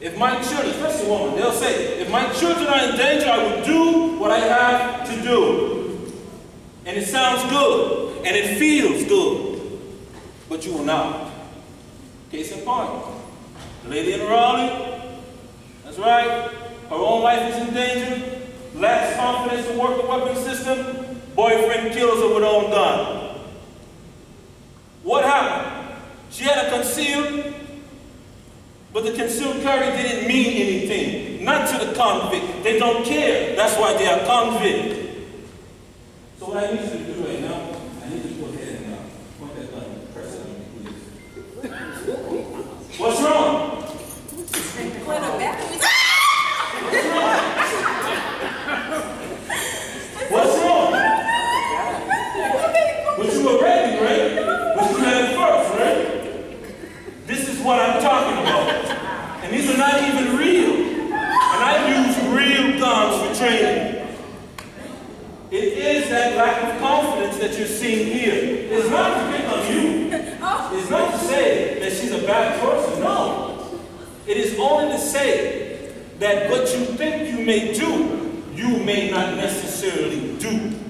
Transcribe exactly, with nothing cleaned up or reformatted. If my children, especially women, they'll say, if my children are in danger, I will do what I have to do. And it sounds good, and it feels good, but you will not. Case in point, the lady in Raleigh, that's right, her own life is in danger, lacks confidence to work the weapon system, boyfriend kills her with her own gun. What happened? She had a concealed, but the concealed carry didn't mean anything. Not to the convict. They don't care. That's why they are convict. So what I need you to do right now, I need you to go ahead and uh, point that gun and press it on me, please. What's wrong? What's wrong? But you were ready, right? But you had it first, right? This is what I'm talking about. And these are not even real. And I use real guns for training. It is that lack of confidence that you're seeing here. It's not to pick on you. It's not to say that she's a bad person. No. It is only to say that what you think you may do, you may not necessarily do.